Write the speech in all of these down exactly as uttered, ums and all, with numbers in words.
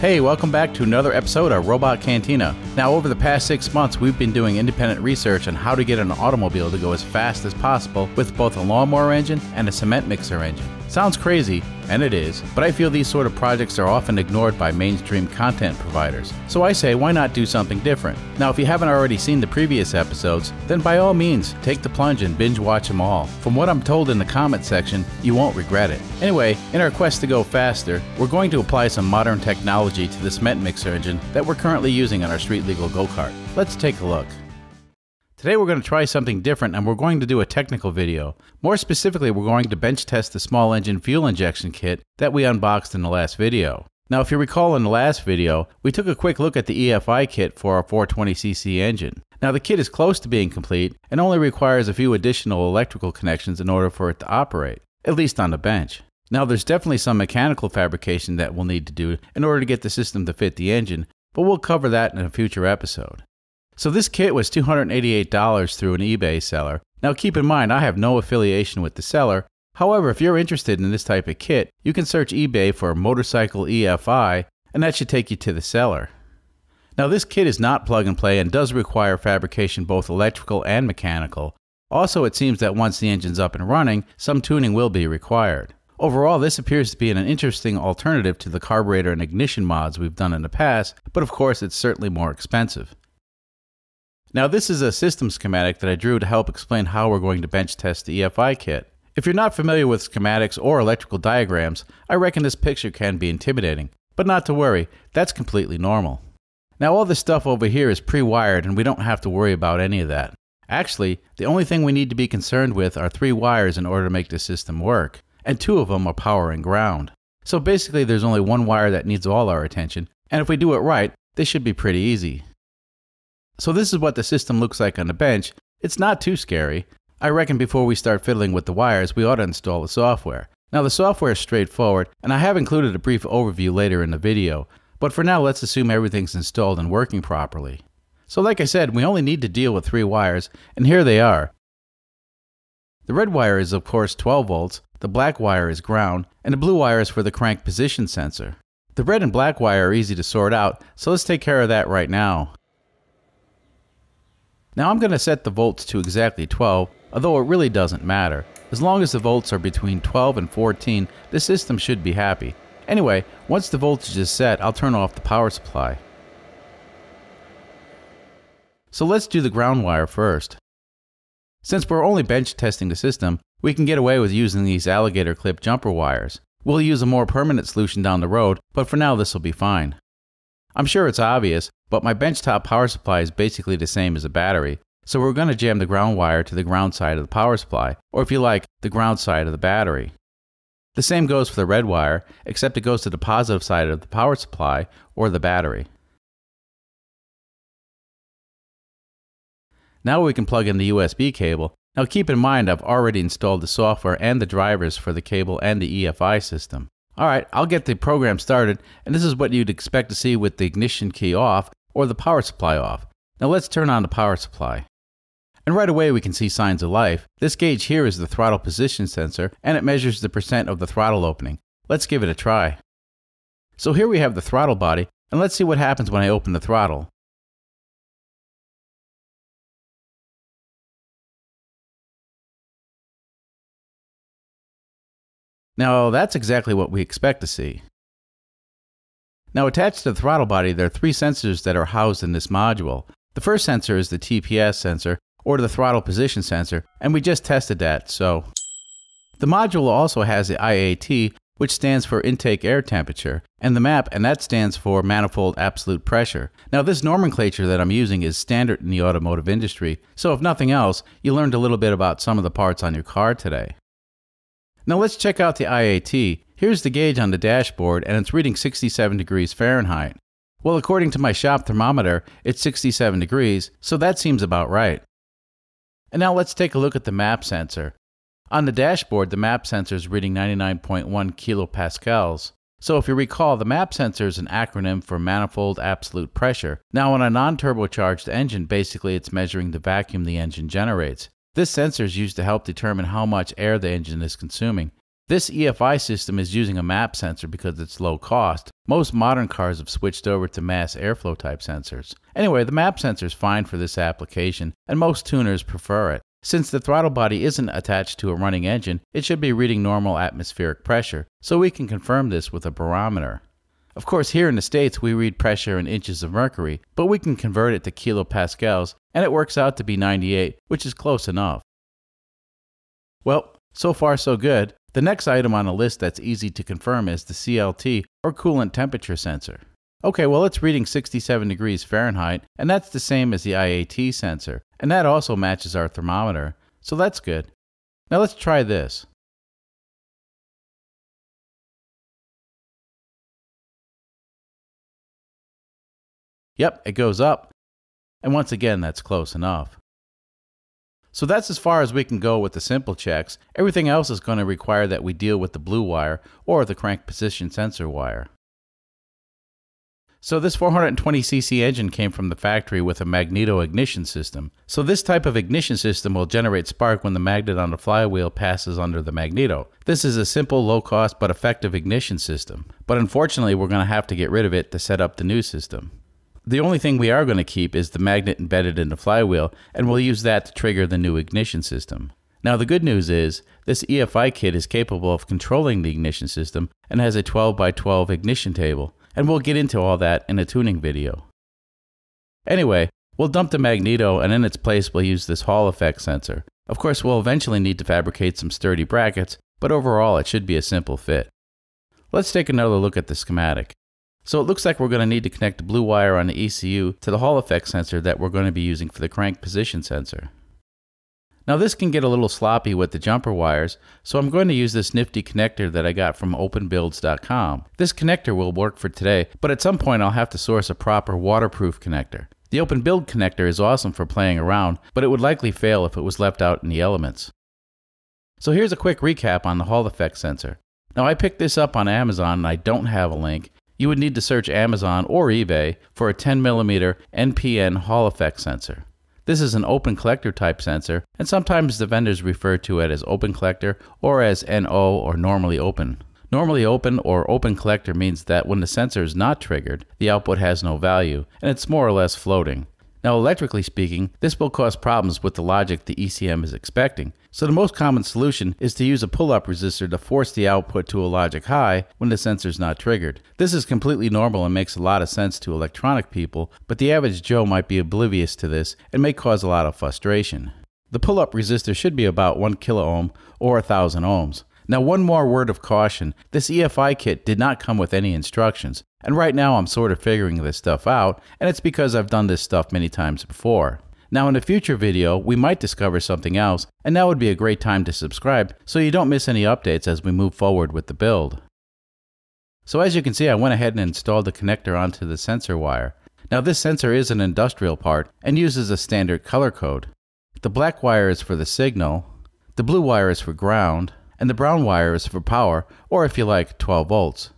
Hey, welcome back to another episode of Robot Cantina. Now, over the past six months, we've been doing independent research on how to get an automobile to go as fast as possible with both a lawnmower engine and a cement mixer engine. Sounds crazy, and it is, but I feel these sort of projects are often ignored by mainstream content providers. So I say, why not do something different? Now, if you haven't already seen the previous episodes, then by all means, take the plunge and binge watch them all. From what I'm told in the comment section, you won't regret it. Anyway, in our quest to go faster, we're going to apply some modern technology to the cement mixer engine that we're currently using on our street legal go-kart. Let's take a look. Today we're going to try something different, and we're going to do a technical video. More specifically, we're going to bench test the small engine fuel injection kit that we unboxed in the last video. Now, if you recall in the last video, we took a quick look at the E F I kit for our four twenty c c engine. Now, the kit is close to being complete and only requires a few additional electrical connections in order for it to operate, at least on the bench. Now, there's definitely some mechanical fabrication that we'll need to do in order to get the system to fit the engine, but we'll cover that in a future episode. So this kit was two hundred eighty-eight dollars through an eBay seller. Now keep in mind, I have no affiliation with the seller. However, if you're interested in this type of kit, you can search eBay for motorcycle E F I, and that should take you to the seller. Now this kit is not plug and play and does require fabrication both electrical and mechanical. Also, it seems that once the engine's up and running, some tuning will be required. Overall, this appears to be an interesting alternative to the carburetor and ignition mods we've done in the past, but of course it's certainly more expensive. Now this is a system schematic that I drew to help explain how we're going to bench test the E F I kit. If you're not familiar with schematics or electrical diagrams, I reckon this picture can be intimidating, but not to worry, that's completely normal. Now all this stuff over here is pre-wired and we don't have to worry about any of that. Actually, the only thing we need to be concerned with are three wires in order to make the system work, and two of them are power and ground. So basically there's only one wire that needs all our attention, and if we do it right, this should be pretty easy. So this is what the system looks like on the bench. It's not too scary. I reckon before we start fiddling with the wires, we ought to install the software. Now the software is straightforward, and I have included a brief overview later in the video, but for now let's assume everything's installed and working properly. So like I said, we only need to deal with three wires, and here they are. The red wire is of course twelve volts, the black wire is ground, and the blue wire is for the crank position sensor. The red and black wire are easy to sort out, so let's take care of that right now. Now I'm going to set the volts to exactly twelve, although it really doesn't matter. As long as the volts are between twelve and fourteen, the system should be happy. Anyway, once the voltage is set, I'll turn off the power supply. So let's do the ground wire first. Since we're only bench testing the system, we can get away with using these alligator clip jumper wires. We'll use a more permanent solution down the road, but for now this will be fine. I'm sure it's obvious, but my benchtop power supply is basically the same as a battery, so we're going to jam the ground wire to the ground side of the power supply, or if you like, the ground side of the battery. The same goes for the red wire, except it goes to the positive side of the power supply, or the battery. Now we can plug in the U S B cable. Now keep in mind I've already installed the software and the drivers for the cable and the E F I system. Alright, I'll get the program started, and this is what you'd expect to see with the ignition key off or the power supply off. Now let's turn on the power supply. And right away we can see signs of life. This gauge here is the throttle position sensor, and it measures the percent of the throttle opening. Let's give it a try. So here we have the throttle body, and let's see what happens when I open the throttle. Now that's exactly what we expect to see. Now attached to the throttle body there are three sensors that are housed in this module. The first sensor is the T P S sensor, or the throttle position sensor, and we just tested that, so. The module also has the I A T, which stands for intake air temperature, and the MAP, and that stands for manifold absolute pressure. Now this nomenclature that I'm using is standard in the automotive industry, so if nothing else, you learned a little bit about some of the parts on your car today. Now let's check out the I A T. Here's the gauge on the dashboard, and it's reading sixty-seven degrees Fahrenheit. Well, according to my shop thermometer, it's sixty-seven degrees, so that seems about right. And now let's take a look at the MAP sensor. On the dashboard, the MAP sensor is reading ninety-nine point one kilopascals. So if you recall, the MAP sensor is an acronym for manifold absolute pressure. Now on a non-turbocharged engine, basically it's measuring the vacuum the engine generates. This sensor is used to help determine how much air the engine is consuming. This E F I system is using a MAP sensor because it's low cost. Most modern cars have switched over to mass airflow type sensors. Anyway, the MAP sensor is fine for this application, and most tuners prefer it. Since the throttle body isn't attached to a running engine, it should be reading normal atmospheric pressure, so we can confirm this with a barometer. Of course, here in the States we read pressure in inches of mercury, but we can convert it to kilopascals, and it works out to be ninety-eight, which is close enough. Well, so far so good. The next item on the list that's easy to confirm is the C L T, or coolant temperature sensor. Okay, well it's reading sixty-seven degrees Fahrenheit, and that's the same as the I A T sensor, and that also matches our thermometer, so that's good. Now let's try this. Yep, it goes up, and once again that's close enough. So that's as far as we can go with the simple checks. Everything else is going to require that we deal with the blue wire or the crank position sensor wire. So this four hundred twenty c c engine came from the factory with a magneto ignition system. So this type of ignition system will generate spark when the magnet on the flywheel passes under the magneto. This is a simple, low cost, but effective ignition system. But unfortunately we're going to have to get rid of it to set up the new system. The only thing we are going to keep is the magnet embedded in the flywheel, and we'll use that to trigger the new ignition system. Now the good news is, this E F I kit is capable of controlling the ignition system and has a twelve by twelve ignition table, and we'll get into all that in a tuning video. Anyway, we'll dump the magneto, and in its place we'll use this Hall effect sensor. Of course we'll eventually need to fabricate some sturdy brackets, but overall it should be a simple fit. Let's take another look at the schematic. So it looks like we're going to need to connect the blue wire on the E C U to the Hall effect sensor that we're going to be using for the crank position sensor. Now this can get a little sloppy with the jumper wires, so I'm going to use this nifty connector that I got from open builds dot com. This connector will work for today, but at some point I'll have to source a proper waterproof connector. The open build connector is awesome for playing around, but it would likely fail if it was left out in the elements. So here's a quick recap on the Hall effect sensor. Now I picked this up on Amazon and I don't have a link. You would need to search Amazon or eBay for a ten millimeter N P N Hall effect sensor. This is an open collector type sensor, and sometimes the vendors refer to it as open collector or as N O or normally open. Normally open or open collector means that when the sensor is not triggered, the output has no value, and it's more or less floating. Now electrically speaking, this will cause problems with the logic the E C M is expecting, so the most common solution is to use a pull-up resistor to force the output to a logic high when the sensor is not triggered. This is completely normal and makes a lot of sense to electronic people, but the average Joe might be oblivious to this and may cause a lot of frustration. The pull-up resistor should be about one kilo ohm or one thousand ohms. Now one more word of caution, this E F I kit did not come with any instructions, and right now I'm sort of figuring this stuff out, and it's because I've done this stuff many times before. Now in a future video we might discover something else, and now would be a great time to subscribe so you don't miss any updates as we move forward with the build. So as you can see, I went ahead and installed the connector onto the sensor wire. Now this sensor is an industrial part and uses a standard color code. The black wire is for the signal, the blue wire is for ground, and the brown wire is for power, or if you like, twelve volts.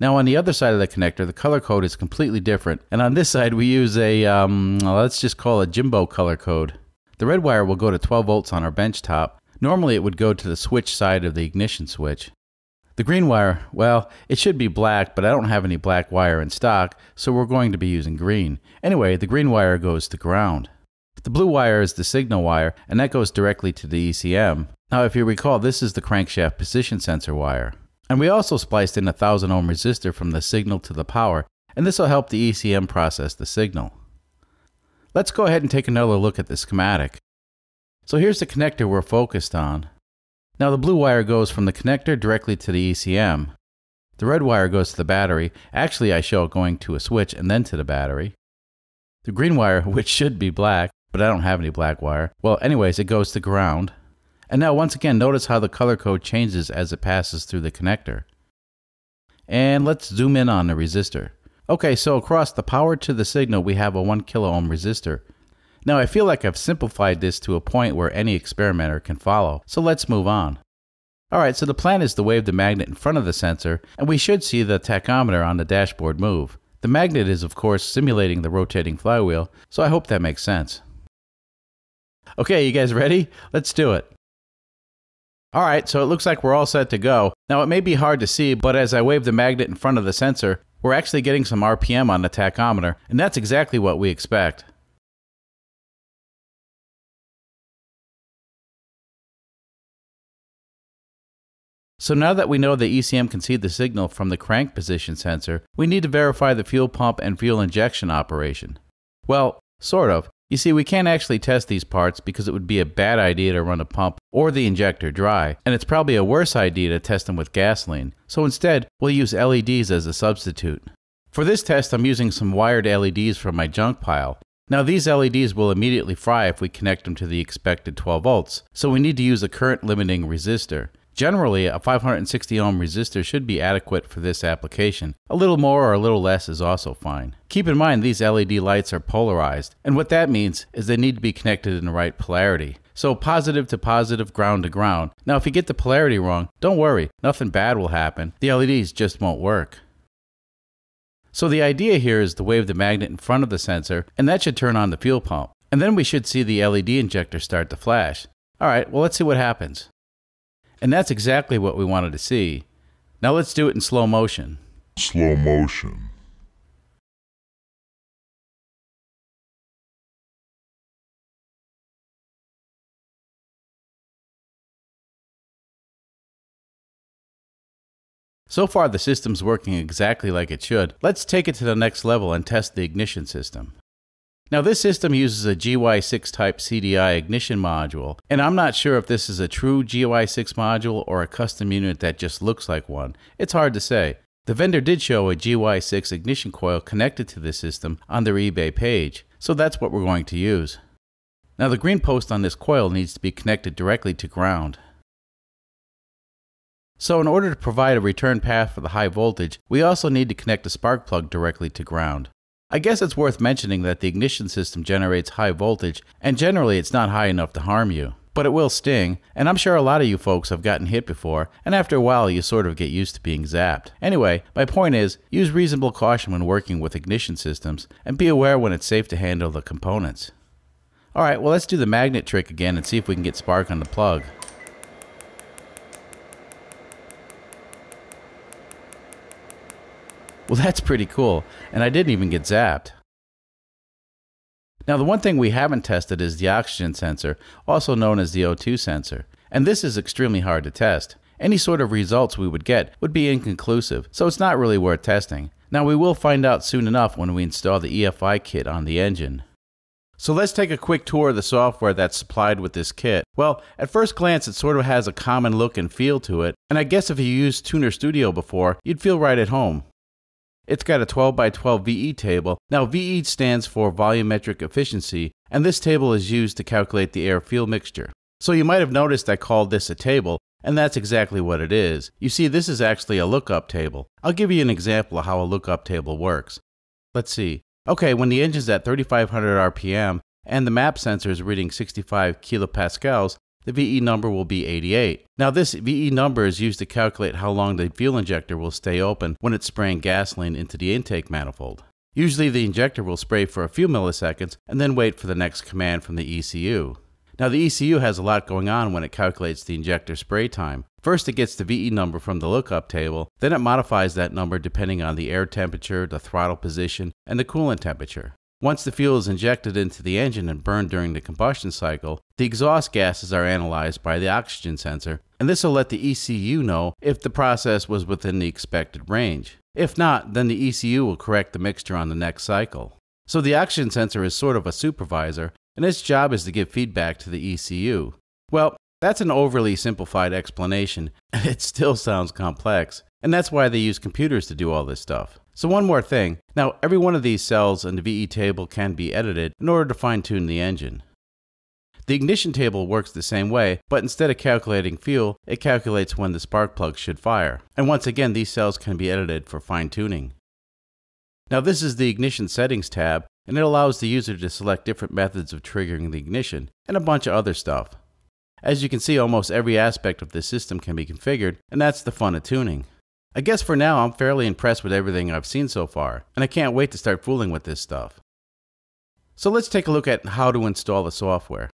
Now on the other side of the connector, the color code is completely different, and on this side we use a, um, let's just call it Jimbo color code. The red wire will go to twelve volts on our bench top. Normally it would go to the switch side of the ignition switch. The green wire, well, it should be black, but I don't have any black wire in stock, so we're going to be using green. Anyway, the green wire goes to ground. The blue wire is the signal wire, and that goes directly to the E C M. Now if you recall, this is the crankshaft position sensor wire. And we also spliced in a one thousand ohm resistor from the signal to the power, and this will help the E C M process the signal. Let's go ahead and take another look at the schematic. So here's the connector we're focused on. Now the blue wire goes from the connector directly to the E C M. The red wire goes to the battery. Actually, I show it going to a switch and then to the battery. The green wire, which should be black, but I don't have any black wire. Well, anyways, it goes to ground. And now once again, notice how the color code changes as it passes through the connector. And let's zoom in on the resistor. Okay, so across the power to the signal we have a one kilo ohm resistor. Now I feel like I've simplified this to a point where any experimenter can follow, so let's move on. Alright, so the plan is to wave the magnet in front of the sensor, and we should see the tachometer on the dashboard move. The magnet is of course simulating the rotating flywheel, so I hope that makes sense. Okay, you guys ready? Let's do it. All right, so it looks like we're all set to go. Now it may be hard to see, but as I wave the magnet in front of the sensor, we're actually getting some R P M on the tachometer, and that's exactly what we expect. So now that we know the E C M can see the signal from the crank position sensor, we need to verify the fuel pump and fuel injection operation. Well, sort of. You see, we can't actually test these parts because it would be a bad idea to run a pump or the injector dry, and it's probably a worse idea to test them with gasoline. So instead, we'll use L E Ds as a substitute. For this test, I'm using some wired L E Ds from my junk pile. Now these L E Ds will immediately fry if we connect them to the expected twelve volts, so we need to use a current limiting resistor. Generally, a five hundred sixty ohm resistor should be adequate for this application. A little more or a little less is also fine. Keep in mind these L E D lights are polarized, and what that means is they need to be connected in the right polarity. So positive to positive, ground to ground. Now if you get the polarity wrong, don't worry, nothing bad will happen. The L E Ds just won't work. So the idea here is to wave the magnet in front of the sensor, and that should turn on the fuel pump. And then we should see the L E D injector start to flash. Alright, well let's see what happens. And that's exactly what we wanted to see. Now let's do it in slow motion. Slow motion. So far the system's working exactly like it should. Let's take it to the next level and test the ignition system. Now this system uses a G Y six type C D I ignition module, and I'm not sure if this is a true G Y six module or a custom unit that just looks like one. It's hard to say. The vendor did show a G Y six ignition coil connected to this system on their eBay page, so that's what we're going to use. Now the green post on this coil needs to be connected directly to ground. So in order to provide a return path for the high voltage, we also need to connect a spark plug directly to ground. I guess it's worth mentioning that the ignition system generates high voltage, and generally it's not high enough to harm you. But it will sting, and I'm sure a lot of you folks have gotten hit before, and after a while you sort of get used to being zapped. Anyway, my point is, use reasonable caution when working with ignition systems, and be aware when it's safe to handle the components. Alright, well let's do the magnet trick again and see if we can get spark on the plug. Well, that's pretty cool, and I didn't even get zapped. Now the one thing we haven't tested is the oxygen sensor, also known as the O two sensor, and this is extremely hard to test. Any sort of results we would get would be inconclusive, so it's not really worth testing. Now we will find out soon enough when we install the E F I kit on the engine. So let's take a quick tour of the software that's supplied with this kit. Well, at first glance it sort of has a common look and feel to it, and I guess if you used Tuner Studio before, you'd feel right at home. It's got a twelve by twelve V E table. Now V E stands for volumetric efficiency, and this table is used to calculate the air-fuel mixture. So you might have noticed I called this a table, and that's exactly what it is. You see, this is actually a lookup table. I'll give you an example of how a lookup table works. Let's see. Okay, when the engine's at thirty-five hundred R P M and the MAP sensor is reading sixty-five kilopascals, the V E number will be eighty-eight. Now this V E number is used to calculate how long the fuel injector will stay open when it's spraying gasoline into the intake manifold. Usually the injector will spray for a few milliseconds and then wait for the next command from the E C U. Now the E C U has a lot going on when it calculates the injector spray time. First it gets the V E number from the lookup table, then it modifies that number depending on the air temperature, the throttle position, and the coolant temperature. Once the fuel is injected into the engine and burned during the combustion cycle, the exhaust gases are analyzed by the oxygen sensor, and this will let the E C U know if the process was within the expected range. If not, then the E C U will correct the mixture on the next cycle. So the oxygen sensor is sort of a supervisor, and its job is to give feedback to the E C U. Well, that's an overly simplified explanation, and it still sounds complex, and that's why they use computers to do all this stuff. So one more thing, now every one of these cells in the V E table can be edited in order to fine-tune the engine. The ignition table works the same way, but instead of calculating fuel, it calculates when the spark plug should fire. And once again, these cells can be edited for fine-tuning. Now this is the ignition settings tab, and it allows the user to select different methods of triggering the ignition, and a bunch of other stuff. As you can see, almost every aspect of this system can be configured, and that's the fun of tuning. I guess for now I'm fairly impressed with everything I've seen so far, and I can't wait to start fooling with this stuff. So let's take a look at how to install the software.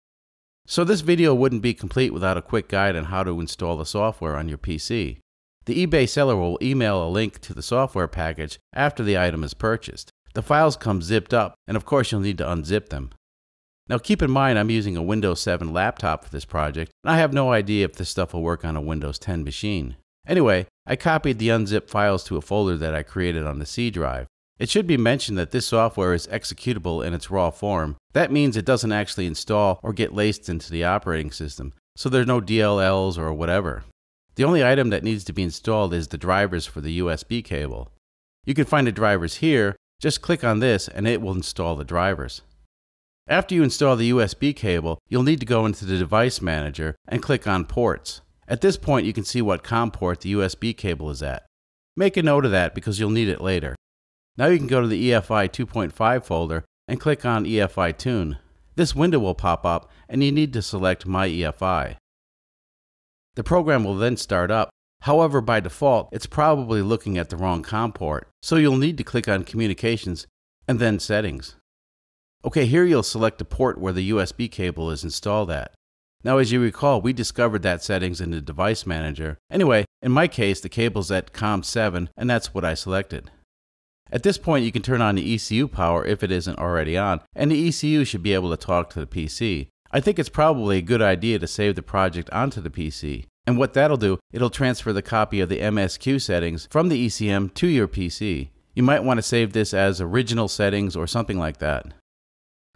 So this video wouldn't be complete without a quick guide on how to install the software on your P C. The eBay seller will email a link to the software package after the item is purchased. The files come zipped up, and of course you'll need to unzip them. Now keep in mind I'm using a Windows seven laptop for this project, and I have no idea if this stuff will work on a Windows ten machine. Anyway, I copied the unzipped files to a folder that I created on the C drive. It should be mentioned that this software is executable in its raw form. That means it doesn't actually install or get laced into the operating system, so there's no D L Ls or whatever. The only item that needs to be installed is the drivers for the U S B cable. You can find the drivers here, just click on this and it will install the drivers. After you install the U S B cable, you'll need to go into the device manager and click on ports. At this point you can see what COM port the U S B cable is at. Make a note of that because you'll need it later. Now you can go to the E F I two point five folder and click on E F I Tune. This window will pop up and you need to select My E F I. The program will then start up, however by default it's probably looking at the wrong COM port, so you'll need to click on Communications and then Settings. Okay, here you'll select the port where the U S B cable is installed at. Now as you recall, we discovered that settings in the device manager. Anyway, in my case the cable's at COM seven and that's what I selected. At this point you can turn on the E C U power if it isn't already on, and the E C U should be able to talk to the P C. I think it's probably a good idea to save the project onto the P C, and what that'll do, it'll transfer the copy of the M S Q settings from the E C M to your P C. You might want to save this as original settings or something like that.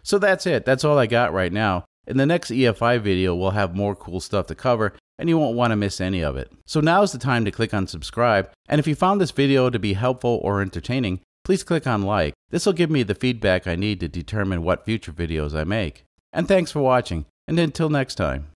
So that's it, that's all I got right now. In the next E F I video we'll have more cool stuff to cover and you won't want to miss any of it. So now's the time to click on subscribe, and if you found this video to be helpful or entertaining, please click on like. This will give me the feedback I need to determine what future videos I make. And thanks for watching, and until next time.